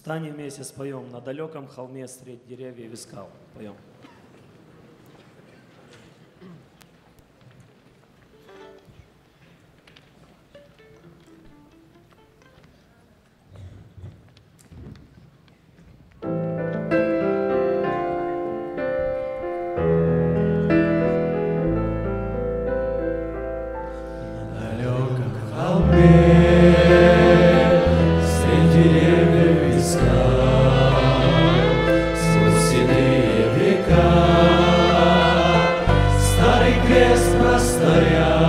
Встанем вместе, споем «На далеком холме средь деревьев искал». Поем. Старый крест простоял.